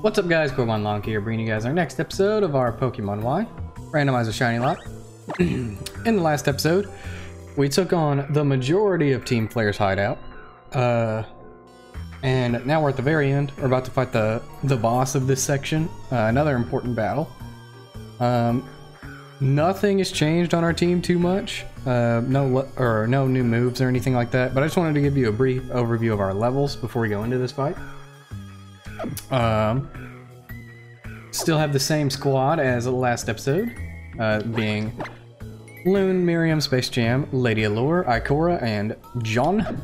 What's up, guys? KorbaanLank here, bringing you guys our next episode of our Pokemon Y Randomize a Shiny Lot. In the last episode, we took on the majority of Team Flare's hideout, and now we're at the very end. We're about to fight the boss of this section, another important battle. Nothing has changed on our team too much, no new moves or anything like that, but I just wanted to give you a brief overview of our levels before we go into this fight. Still have the same squad as the last episode, being Loon, Miriam, Space Jam, Lady Allure, Ikora, and John.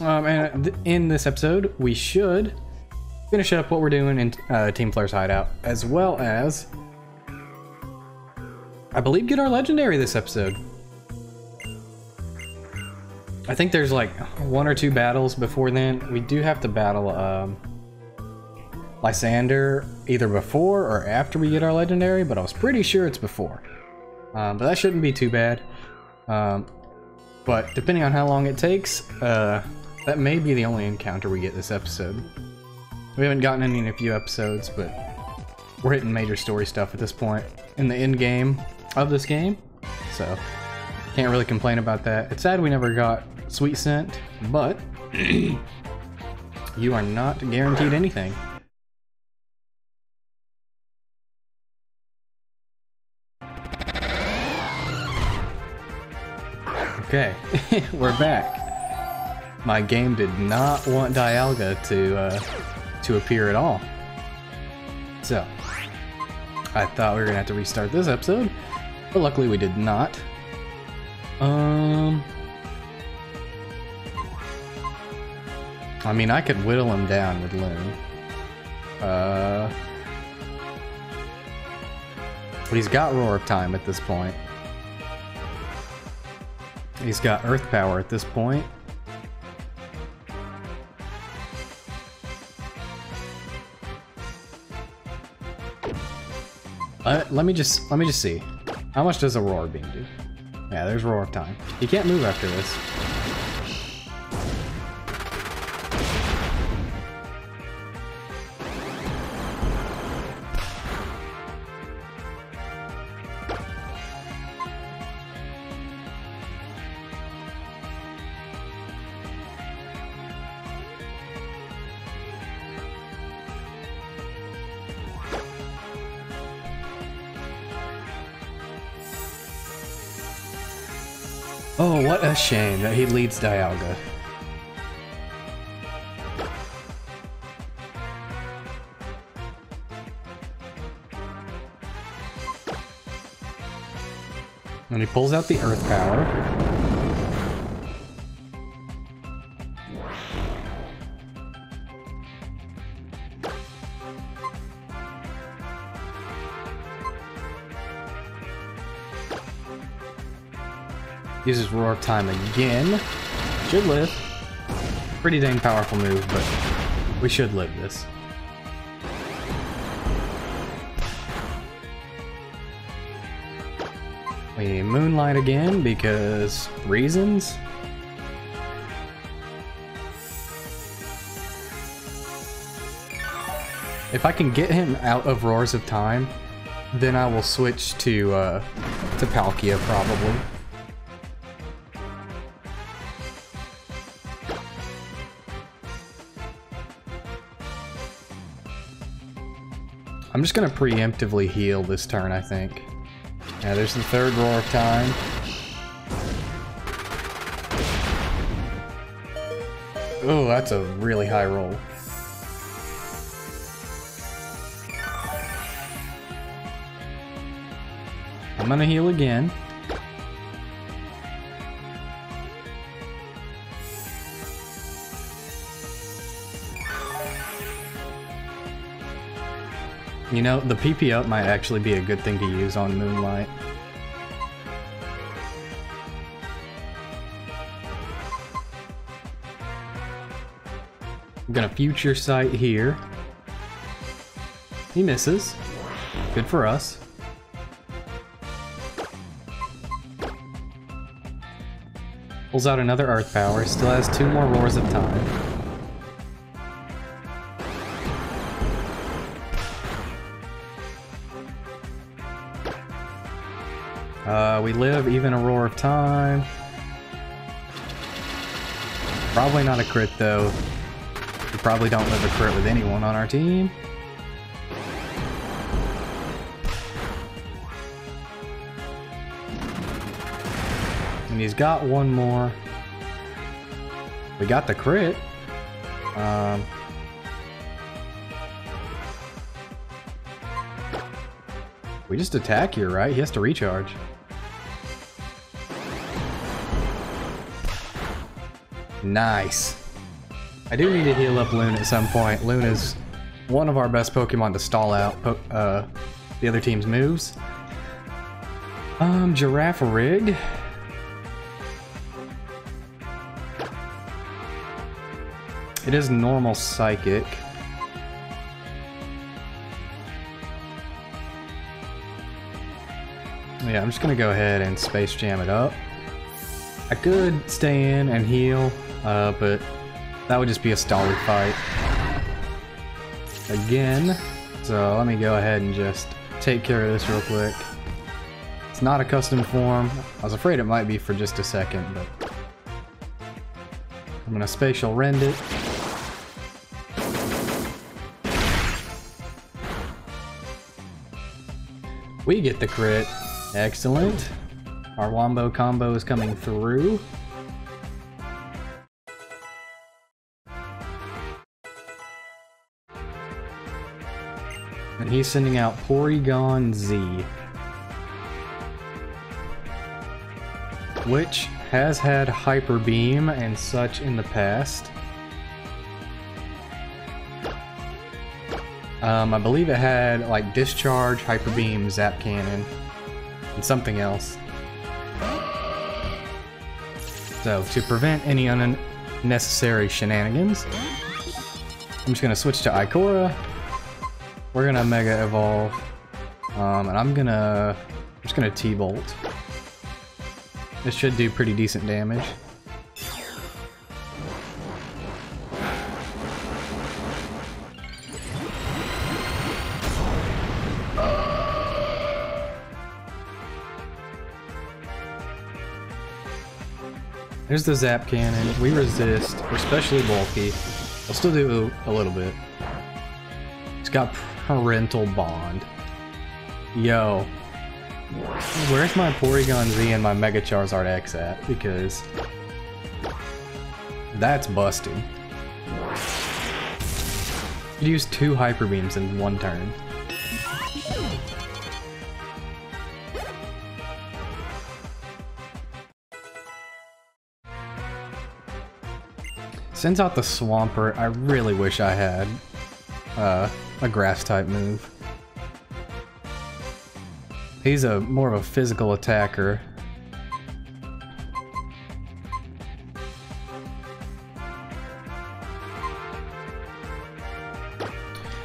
And in this episode, we should finish up what we're doing in Team Flare's hideout, as well as, I believe, get our legendary this episode. I think there's like one or two battles before then. We do have to battle Lysandre either before or after we get our legendary, but I was pretty sure it's before. But that shouldn't be too bad. But depending on how long it takes, that may be the only encounter we get this episode. We haven't gotten any in a few episodes, but we're hitting major story stuff at this point in the end game of this game, so can't really complain about that. It's sad we never got Sweet Scent, but you are not guaranteed anything. Okay, we're back. My game did not want Dialga to appear at all, so I thought we were gonna have to restart this episode, but luckily we did not. I mean, I could whittle him down with Loon. But he's got Roar of Time at this point. He's got Earth Power at this point. Let me just see. How much does a Roar Beam do? Yeah, there's Roar of Time. You can't move after this. Oh, what a shame that he leads Dialga. And he pulls out the Earth Power. Uses Roar of Time again. Should live. Pretty dang powerful move, but we should live this. We Moonlight again because reasons. If I can get him out of Roars of Time, then I will switch to Palkia probably. I'm just gonna preemptively heal this turn, I think. Yeah, there's the third Roar of Time. Oh, that's a really high roll. I'm gonna heal again. You know, the PP up might actually be a good thing to use on Moonlight. I'm gonna Future Sight here. He misses. Good for us. Pulls out another Earth Power. Still has two more Roars of Time. We live even a roar of time. Probably not a crit though. We probably don't live a crit with anyone on our team. And he's got one more. We got the crit. We just attack here, right? He has to recharge. Nice. I do need to heal up Luna at some point. Luna's one of our best Pokemon to stall out the other team's moves. Girafarig. It is normal psychic. Yeah, I'm just gonna go ahead and Space Jam it up. I could stay in and heal, but that would just be a stalling fight again. So let me go ahead and just take care of this real quick. It's not a custom form. I was afraid it might be for just a second, but I'm gonna Spatial Rend it. We get the crit. Excellent. Our Wombo combo is coming through. And he's sending out Porygon-Z, which has had Hyper Beam and such in the past. I believe it had like Discharge, Hyper Beam, Zap Cannon, and something else. So to prevent any unnecessary shenanigans, I'm just gonna switch to Ikora. We're gonna Mega Evolve, and I'm just gonna T-Bolt. This should do pretty decent damage. There's the Zap Cannon. We resist. We're especially bulky. I'll still do a little bit. It's got Parental Bond. Yo. Where's my Porygon-Z and my Mega Charizard X at? Because that's busting. You use two Hyper Beams in one turn. Sends out the Swampert. I really wish I had a grass type move. He's a more of a physical attacker. I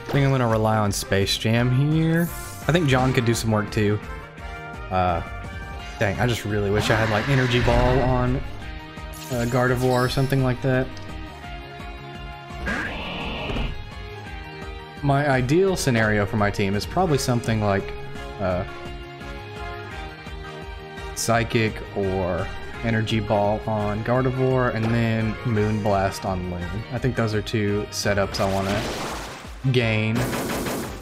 think I'm gonna rely on Space Jam here. I think John could do some work too. Dang, I just really wish I had like Energy Ball on Gardevoir or something like that. My ideal scenario for my team is probably something like Psychic or Energy Ball on Gardevoir and then Moon Blast on Loon. I think those are two setups I want to gain. Is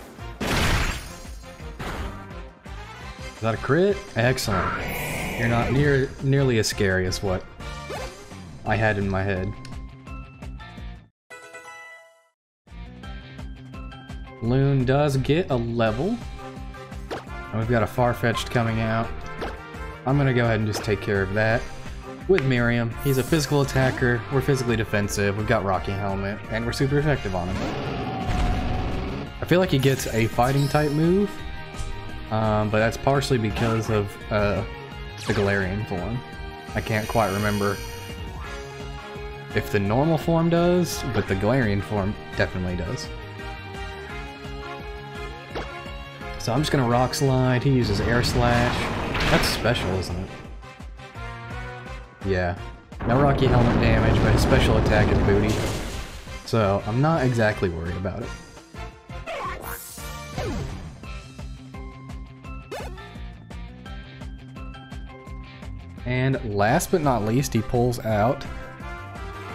that a crit? Excellent. You're not nearly as scary as what I had in my head. Loon does get a level. And we've got a Farfetch'd coming out. I'm gonna go ahead and just take care of that. With Miriam, he's a physical attacker, we're physically defensive, we've got Rocky Helmet, and we're super effective on him. I feel like he gets a fighting type move, but that's partially because of the Galarian form. I can't quite remember if the normal form does, but the Galarian form definitely does. So I'm just gonna Rock Slide. He uses Air Slash. That's special, isn't it? Yeah. No Rocky Helmet damage, but his special attack is Booty. So I'm not exactly worried about it. And last but not least, he pulls out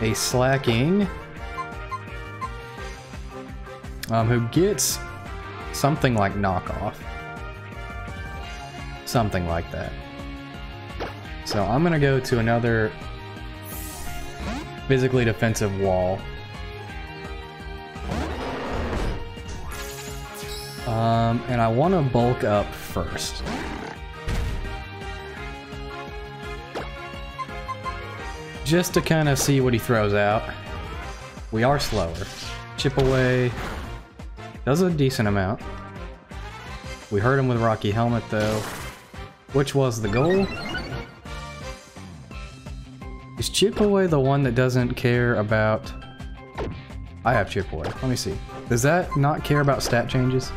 a Slaking, who gets something like knockoff. Something like that. So I'm going to go to another physically defensive wall. And I want to bulk up first. Just to kind of see what he throws out. We are slower. Chip away does a decent amount. We hurt him with Rocky Helmet though, which was the goal. Is Chip Away the one that doesn't care about... I have Chip Away. Let me see. Does that not care about stat changes?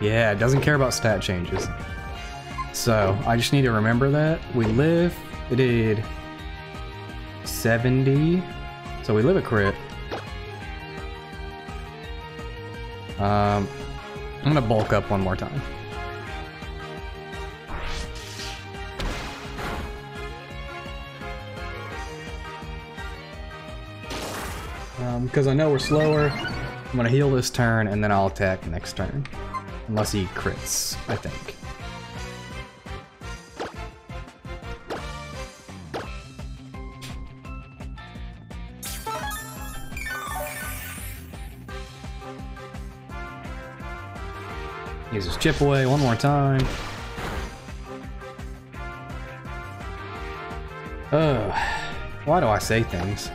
Yeah, it doesn't care about stat changes. So, I just need to remember that. We live. It did 70. So we live a crit. I'm gonna bulk up one more time. Because I know we're slower. I'm gonna heal this turn and then I'll attack next turn. Unless he crits, I think. Use his Chip Away one more time. Oh, why do I say things?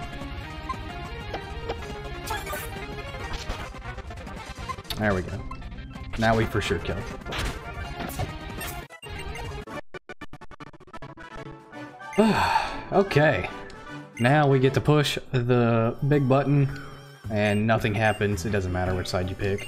There we go. Now we for sure kill. Okay. Now we get to push the big button and nothing happens. It doesn't matter which side you pick.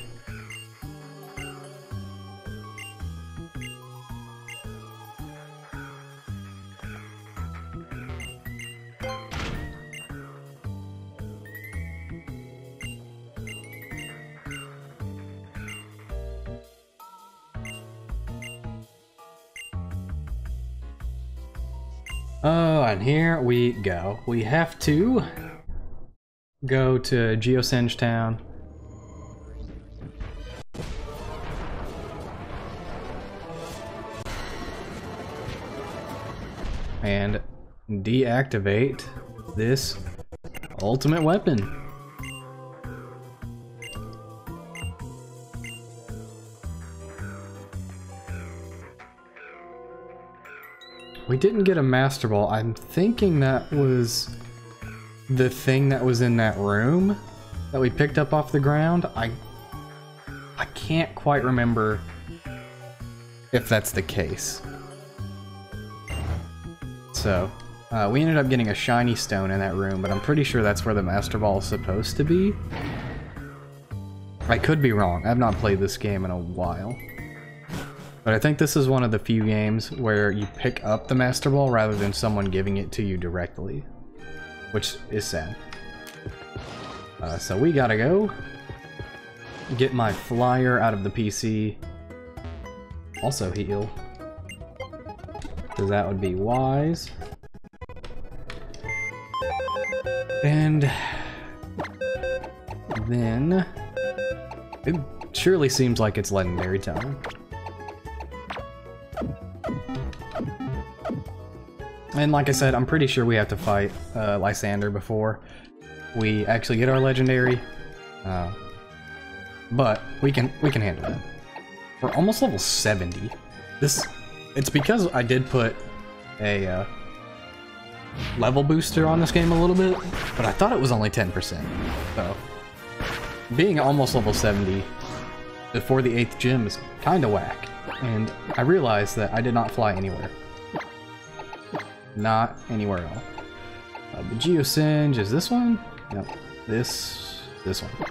And here we go. We have to go to Geosenge Town. And deactivate this ultimate weapon. We didn't get a Master Ball. I'm thinking that was the thing that was in that room that we picked up off the ground. I can't quite remember if that's the case. So, we ended up getting a shiny stone in that room, but I'm pretty sure that's where the Master Ball is supposed to be. I could be wrong. I've not played this game in a while. But I think this is one of the few games where you pick up the Master Ball rather than someone giving it to you directly, which is sad. So we gotta go get my flyer out of the PC. Also heal, because that would be wise. And then it surely seems like it's legendary time. And like I said, I'm pretty sure we have to fight Lysandre before we actually get our legendary, but we can handle that. We're almost level 70. It's because I did put a level booster on this game a little bit, but I thought it was only 10%. So being almost level 70 before the 8th gym is kind of whack, and I realized that I did not fly anywhere. Not anywhere else. The Geosenge is this one? Nope. This one.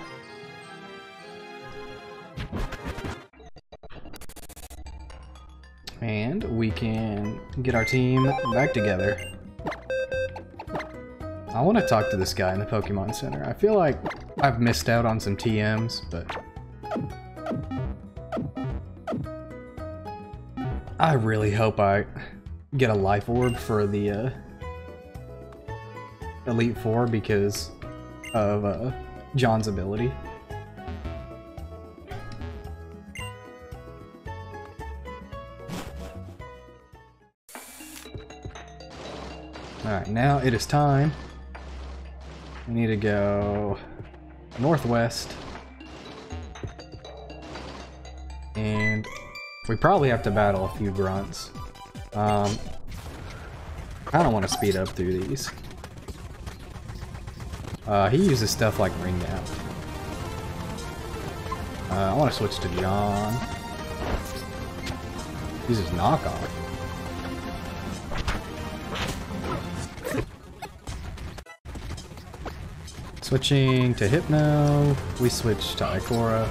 And we can get our team back together. I want to talk to this guy in the Pokemon Center. I feel like I've missed out on some TMs, but I really hope I get a life orb for the Elite Four because of John's ability. Alright, now it is time. We need to go northwest. And we probably have to battle a few grunts. I kind of want to speed up through these. He uses stuff like Ring Out. I want to switch to John. He uses Knockoff. Switching to Hypno, we switch to Ikora.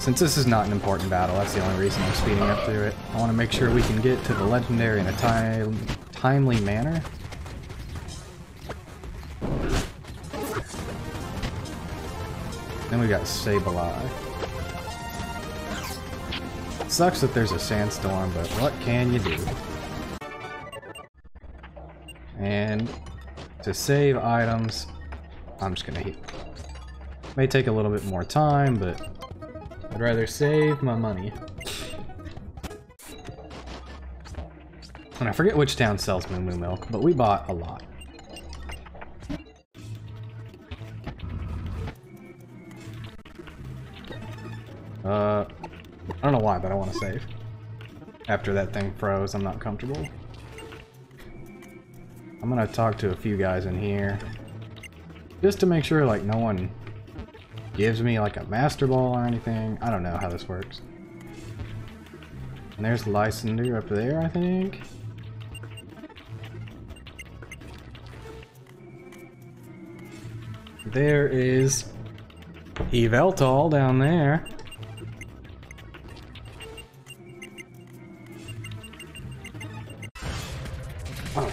Since this is not an important battle, that's the only reason I'm speeding up through it. I want to make sure we can get to the Legendary in a timely manner. Then we got Sableye. It sucks that there's a sandstorm, but what can you do? And to save items, I'm just gonna heal. May take a little bit more time, but I'd rather save my money. And I forget which town sells Moo Moo Milk, but we bought a lot. I don't know why, but I want to save. After that thing froze, I'm not comfortable. I'm gonna talk to a few guys in here just to make sure like no one gives me like a Master Ball or anything. I don't know how this works. And there's Lysandre up there, I think. There is Yveltal down there.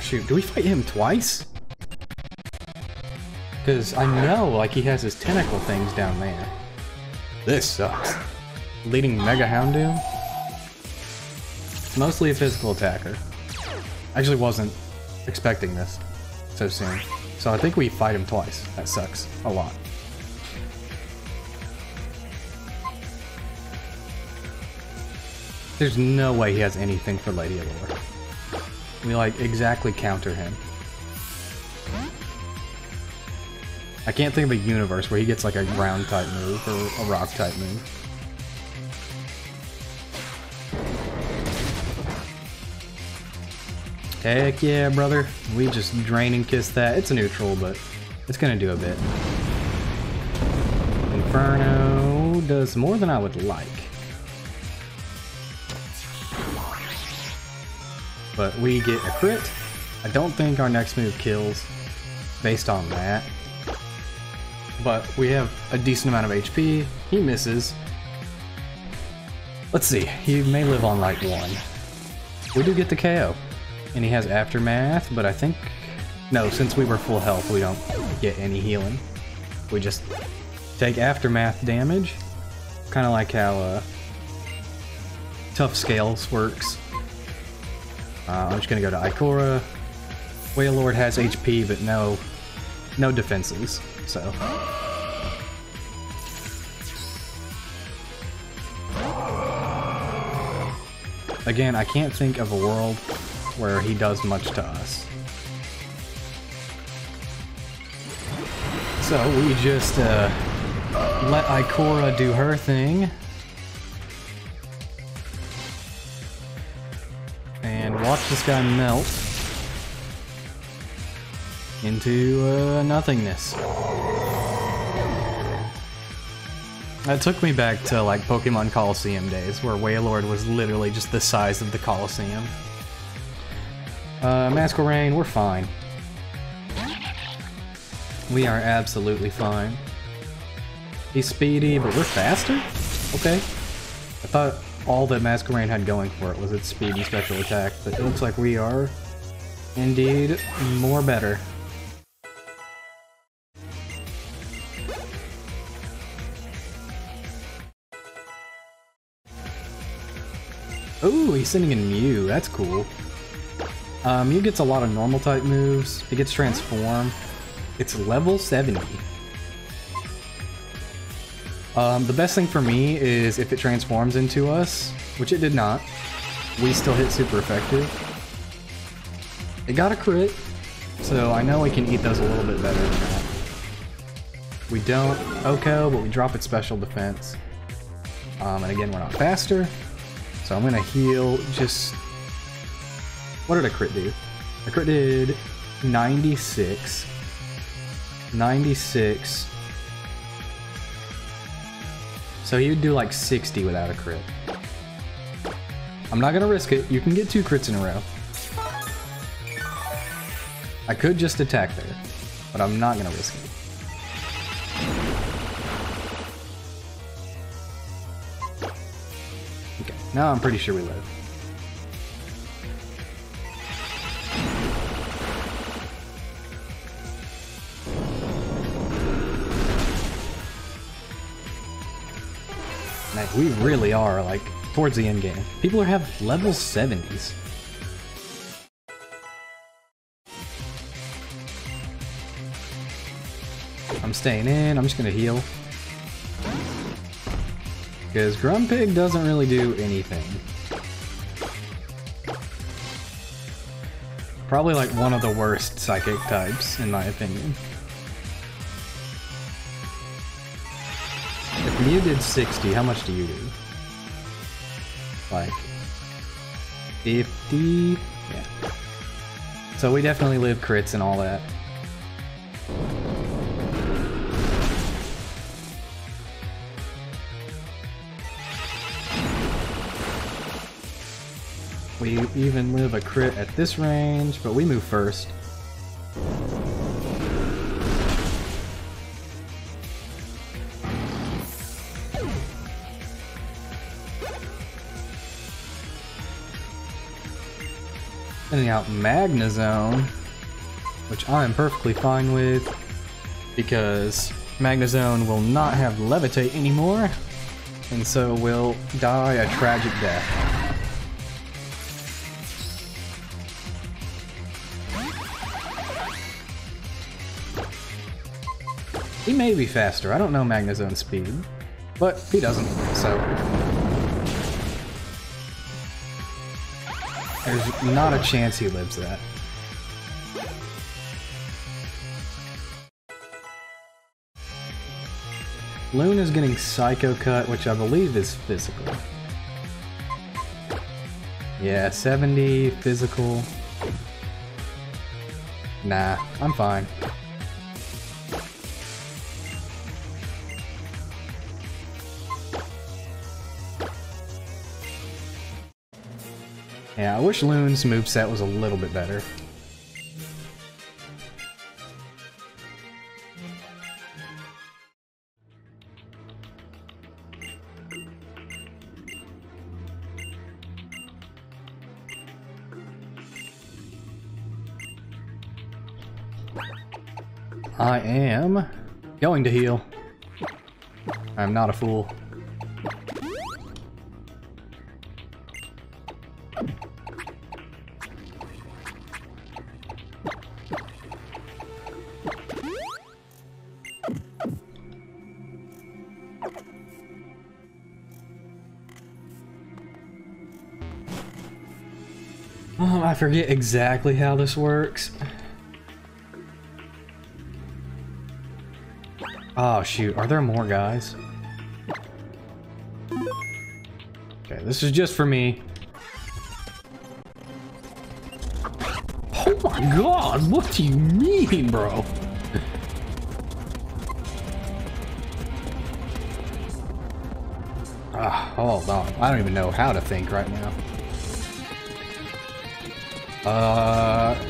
Shoot, do we fight him twice? Because I know, like, he has his tentacle things down there. This sucks. Leading Mega Houndoom? It's mostly a physical attacker. I actually wasn't expecting this so soon. So I think we fight him twice. That sucks. A lot. There's no way he has anything for Lady Allure. We, like, exactly counter him. I can't think of a universe where he gets, like, a ground-type move or a rock-type move. Heck yeah, brother. We just drain and kiss that. It's a neutral, but it's gonna do a bit. Inferno does more than I would like. But we get a crit. I don't think our next move kills based on that. But we have a decent amount of HP. He misses. Let's see. He may live on like one. We do get the KO. And he has Aftermath, but I think... No, since we were full health, we don't get any healing. We just take Aftermath damage. Kind of like how Tough Scales works. I'm just gonna go to Ikora. Wailord has HP, but no defenses, so. Again, I can't think of a world where he does much to us. So we just let Ikora do her thing. Watch this guy melt into nothingness. That took me back to like Pokemon Coliseum days, where Wailord was literally just the size of the Coliseum. Masquerain, we're fine. We are absolutely fine. He's speedy, but we're faster? Okay. I thought all that Masquerain had going for it was its speed and special attack, but it looks like we are indeed more better. Ooh, he's sending in Mew. That's cool. Mew gets a lot of normal type moves. It gets transform. It's level 70. The best thing for me is if it transforms into us, which it did not, we still hit super effective. It got a crit, so I know we can eat those a little bit better than that. We don't Oko, but we drop its special defense. And again, we're not faster, so I'm gonna heal just... What did a crit do? A crit did 96. 96. So he would do like 60 without a crit. I'm not gonna risk it. You can get 2 crits in a row. I could just attack there, but I'm not gonna risk it. Okay, now I'm pretty sure we live. We really are, like, towards the end game. People have level 70s. I'm staying in. I'm just gonna heal. Because Grumpig doesn't really do anything. Probably, like, one of the worst psychic types, in my opinion. You did 60, how much do you do? Like 50? Yeah. So we definitely live crits and all that. We even live a crit at this range, but we move first. Sending out Magnezone, which I am perfectly fine with, because Magnezone will not have Levitate anymore, and so will die a tragic death. He may be faster, I don't know Magnezone's speed, but he doesn't, so... There's not a chance he lives that. Luna's getting Psycho Cut, which I believe is physical. Yeah, 70, physical. Nah, I'm fine. Yeah, I wish Loon's moveset was a little bit better. I am going to heal. I'm not a fool. I forget exactly how this works. Oh shoot, are there more guys? Okay, this is just for me. Oh my god, what do you mean, bro? Hold on, I don't even know how to think right now.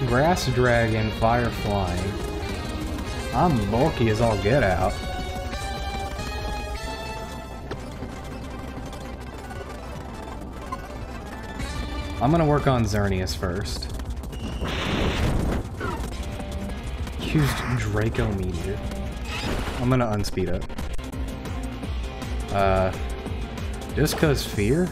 Grass Dragon, Fire Flying. I'm bulky as all get out. I'm gonna work on Xerneas first. Used Draco Meteor. I'm gonna unspeed up. Just cause fear?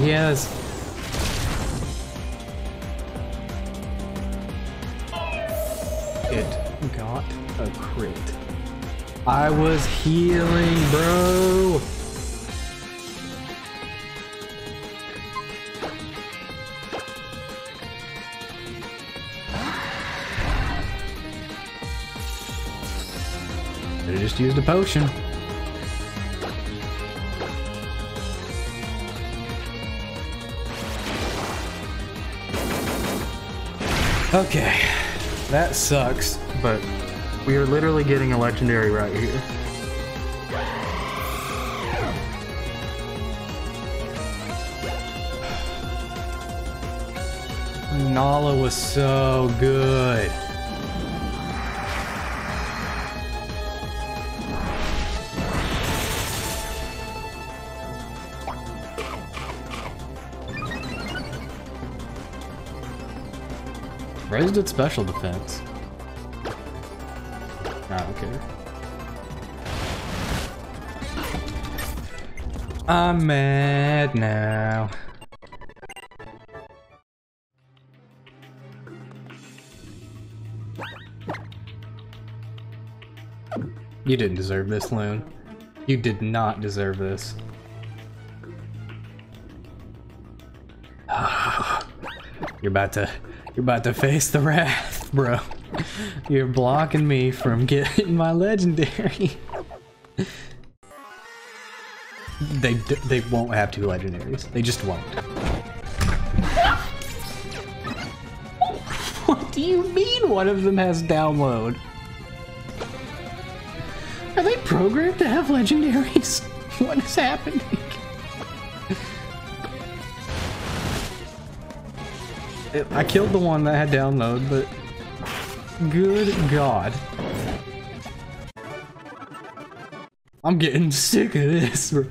Yes. It got a crit. I was healing, bro. Could've just used a potion. Okay, that sucks, but we are literally getting a legendary right here. Nala was so good. Raised its special defense. I don't care. I'm mad now. You didn't deserve this, Loon. You did not deserve this. You're about to face the wrath, bro. You're blocking me from getting my legendary. They won't have two legendaries. They just won't. What do you mean one of them has download? Are they programmed to have legendaries? What is happening? I killed the one that had download, but good God. I'm getting sick of this, bro.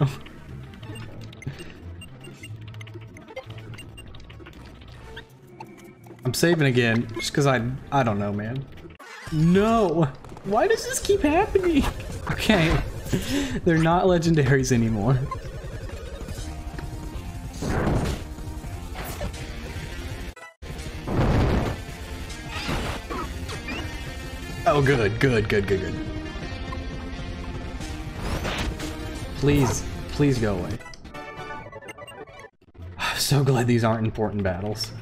I'm saving again, just because I don't know, man. No! Why does this keep happening? Okay, they're not legendaries anymore. Oh, good. Please go away. I'm so glad these aren't important battles.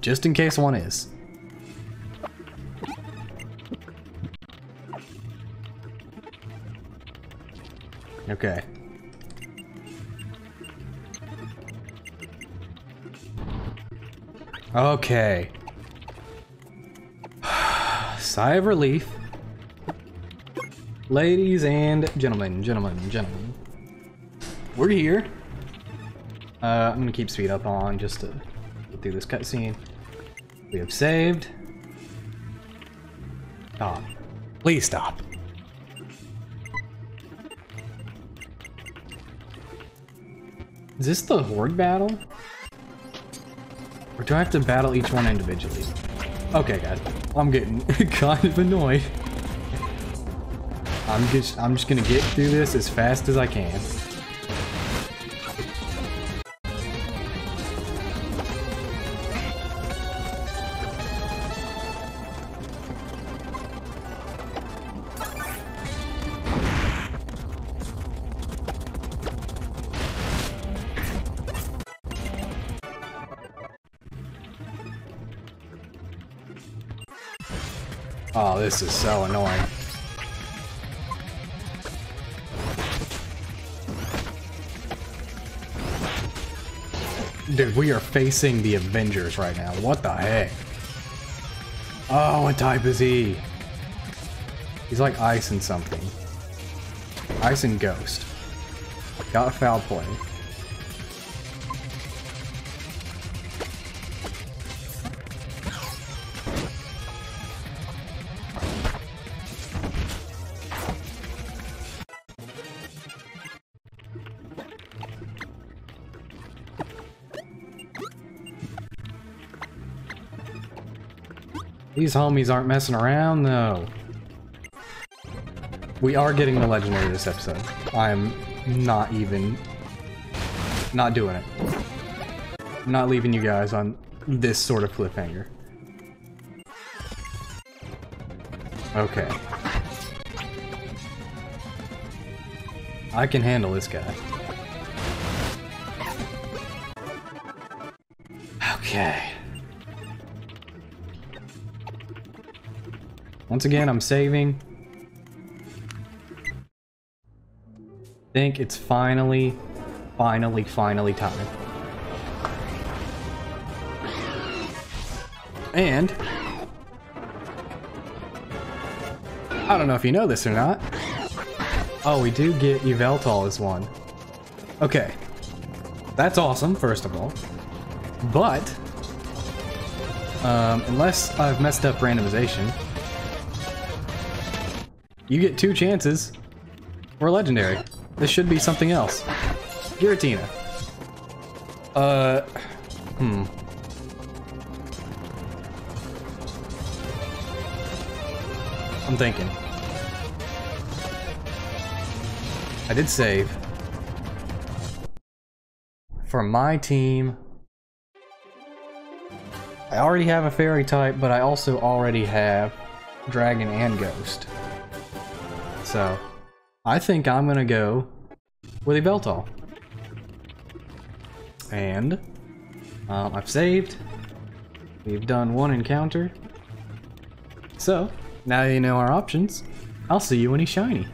Just in case one is. Okay. Okay. Sigh of relief. Ladies and gentlemen. We're here. I'm gonna keep speed up on just to get through this cutscene. We have saved. Stop. Please stop. Is this the horde battle? Or do I have to battle each one individually? Okay, guys, I'm getting kind of annoyed. I'm just gonna get through this as fast as I can. Oh, this is so annoying. Dude, we are facing the Avengers right now. What the heck? Oh, what type is he? He's like ice and something. Ice and ghost. Got foul play. These homies aren't messing around, though. We are getting the legendary this episode. I'm not even Not doing it. I'm not leaving you guys on this sort of cliffhanger. Okay. I can handle this guy. Okay. Once again, I'm saving. I think it's finally time. And I don't know if you know this or not. Oh, we do get Yveltal as one. Okay. That's awesome, first of all. But unless I've messed up randomization, you get 2 chances for a legendary. This should be something else. Giratina. I'm thinking. I did save. For my team, I already have a fairy type, but I also already have dragon and ghost. So, I think I'm gonna go with Yveltal. And I've saved. We've done 1 encounter. So, now that you know our options, I'll see you when he's shiny.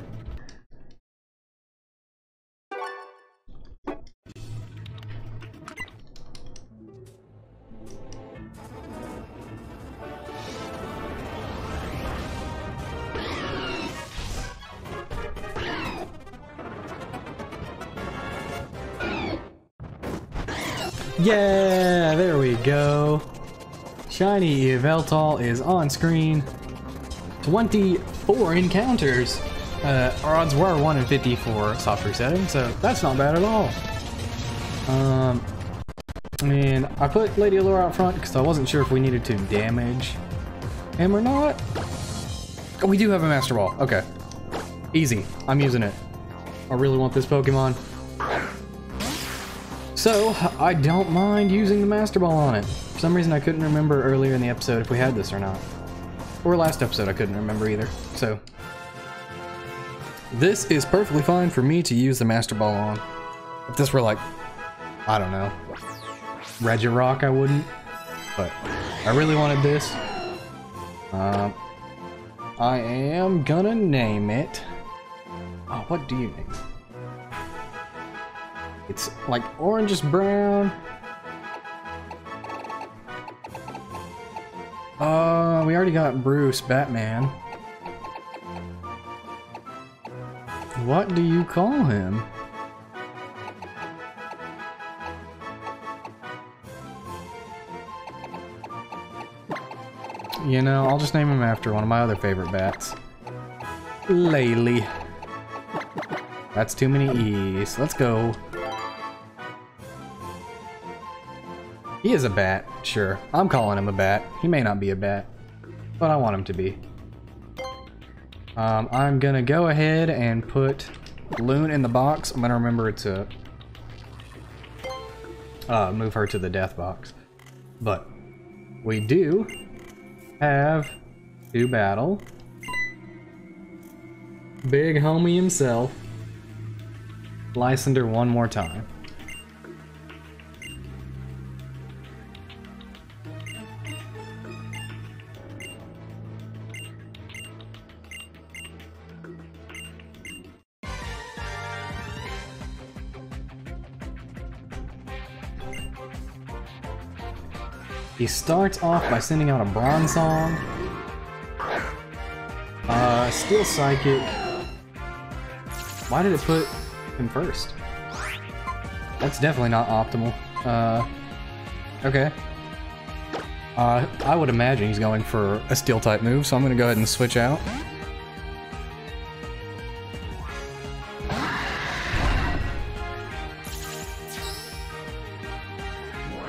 Yeah, there we go. Shiny Yveltal is on screen. 24 encounters. Our odds were 1 in 50 for soft resetting, so that's not bad at all. And I put Lady Allure out front because I wasn't sure if we needed to damage. And we're not. Oh, we do have a Master Ball. Okay. Easy. I'm using it. I really want this Pokemon. So, I don't mind using the Master Ball on it. For some reason I couldn't remember earlier in the episode if we had this or not. Or last episode I couldn't remember either, so. This is perfectly fine for me to use the Master Ball on. If this were like, I don't know, Regirock I wouldn't. But I really wanted this. I am gonna name it. Oh, what do you name it? It's like orangish brown. We already got Bruce, Batman. What do you call him? You know, I'll just name him after one of my other favorite bats. Laylee. That's too many E's. Let's go. He is a bat, sure. I'm calling him a bat. He may not be a bat, but I want him to be. I'm gonna go ahead and put Loon in the box. I'm gonna remember to move her to the death box. But we do have to battle Big Homie himself, Lysandre, one more time. He starts off by sending out a Bronzong, still Psychic. Why did it put him first? That's definitely not optimal. Okay. I would imagine he's going for a Steel type move, so I'm going to go ahead and switch out.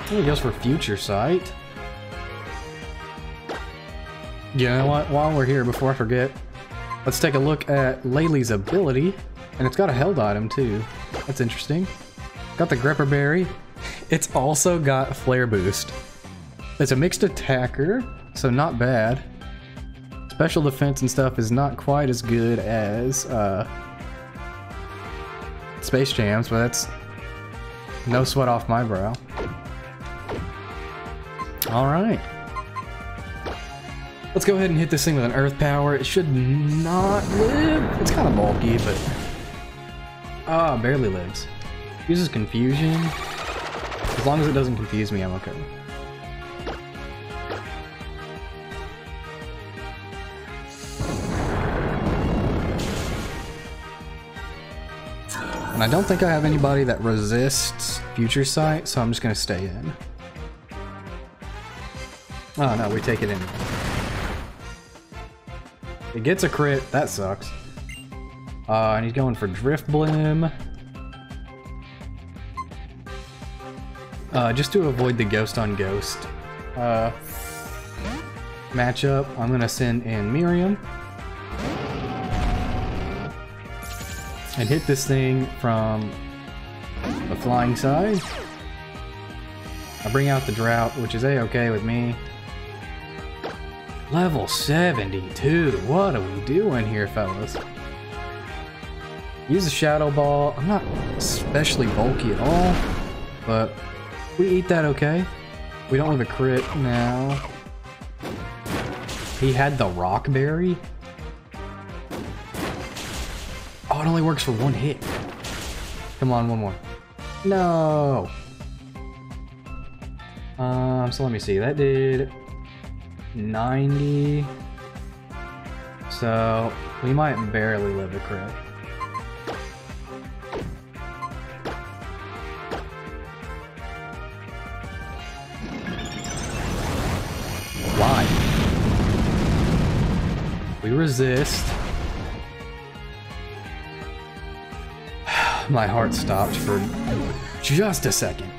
He goes for Future Sight. You know what? While we're here, before I forget, let's take a look at Laylee's ability. And it's got a held item, too. That's interesting. Got the Grepper Berry. It's also got Flare Boost. It's a mixed attacker, so not bad. Special defense and stuff is not quite as good as Space Jam's, but that's no sweat off my brow. Alright. Let's go ahead and hit this thing with an Earth Power. It should not live. It's kind of bulky, but... ah, barely lives. Uses Confusion. As long as it doesn't confuse me, I'm okay. And I don't think I have anybody that resists Future Sight, so I'm just going to stay in. Oh no, we take it anyway. It gets a crit, that sucks. And he's going for Drift Blim. Just to avoid the Ghost on Ghost matchup, I'm gonna send in Miriam. And hit this thing from the flying side. I bring out the Drought, which is A-okay with me. Level 72, what are we doing here, fellas? Use the Shadow Ball. I'm not especially bulky at all, but we eat that okay. We don't have a crit now. He had the Rock Berry? Oh, it only works for one hit. Come on, one more. No! So let me see, that did 90, so we might barely live a crit. Why? We resist. My heart stopped for just a second.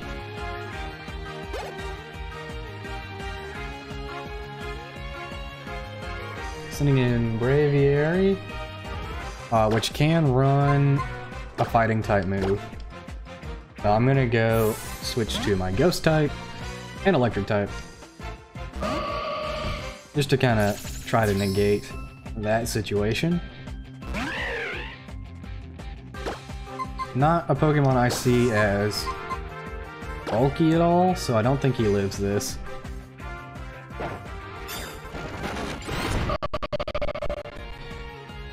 Sending in Braviary, which can run a fighting type move. So I'm gonna go switch to my ghost type and electric type. Just to kind of try to negate that situation. Not a Pokemon I see as bulky at all, so I don't think he lives this.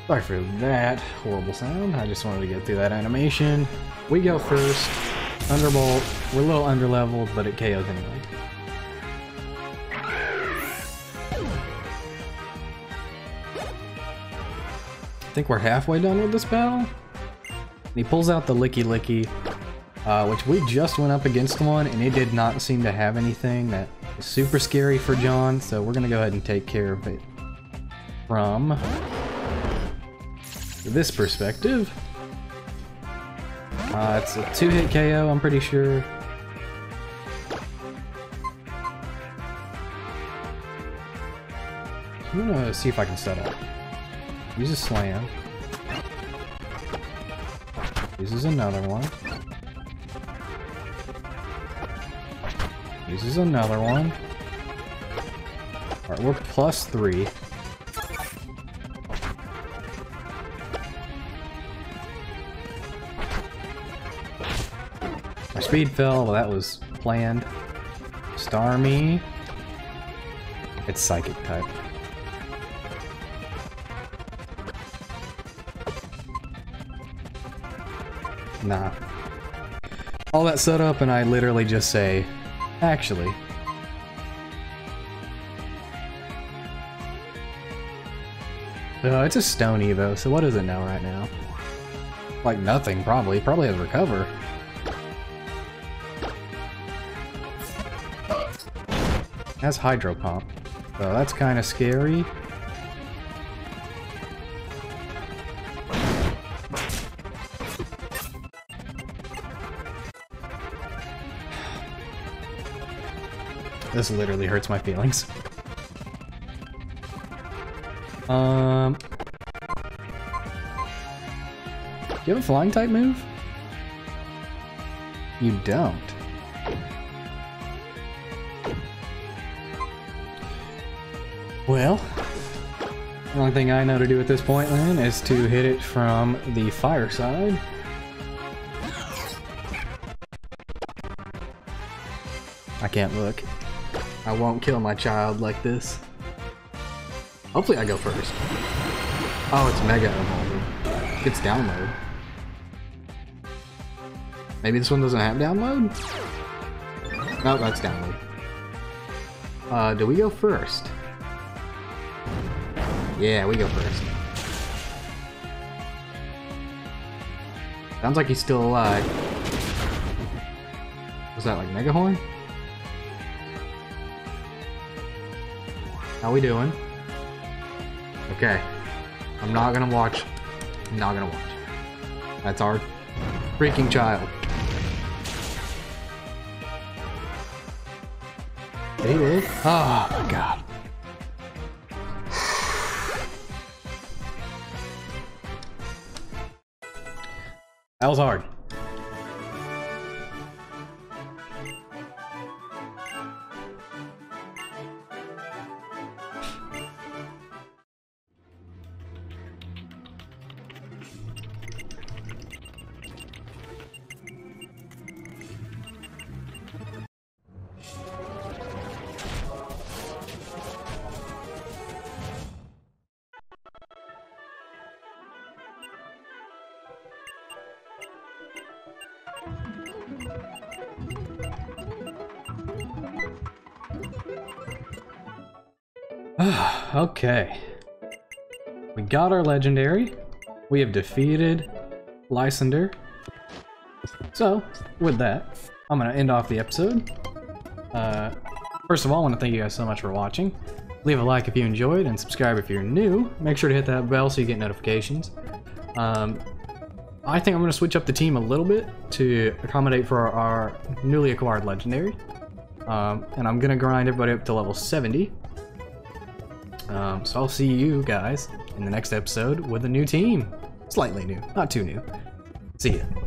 Sorry for that horrible sound. I just wanted to get through that animation. We go first. Thunderbolt. We're a little underleveled, but it KOs anyway. I think we're halfway done with this battle. And he pulls out the Licky Licky, which we just went up against one, and it did not seem to have anything that is super scary for John, so we're going to go ahead and take care of it from this perspective. It's a 2-hit KO, I'm pretty sure. I'm gonna see if I can set up. Use a slam. Uses another one. Uses another one. Alright, we're +3. Speed fell, well, that was planned. Starmie. It's psychic type. Nah. All that setup, and I literally just say, actually. It's a stone Evo, so what does it know right now? Like nothing, probably. Probably has recover. Has Hydro Pump, so that's kind of scary. This literally hurts my feelings. Do you have a flying type move? You don't. Well, the only thing I know to do at this point then is to hit it from the fire side. I can't look. I won't kill my child like this. Hopefully I go first. Oh, it's Mega Evolving. It's Download. Maybe this one doesn't have Download? No, that's Download. Do we go first? Yeah, we go first. Sounds like he's still alive. Was that like Mega Horn? How we doing? Okay. I'm not gonna watch. I'm not gonna watch. That's our freaking child. Did he live? Oh my god. That was hard. Okay, we got our legendary. We have defeated Lysandre. So, with that, I'm going to end off the episode. First of all, I want to thank you guys so much for watching. Leave a like if you enjoyed and subscribe if you're new. Make sure to hit that bell so you get notifications. I think I'm going to switch up the team a little bit to accommodate for our newly acquired legendary. And I'm going to grind everybody up to level 70. So I'll see you guys in the next episode with a new team. Slightly new, not too new. See ya.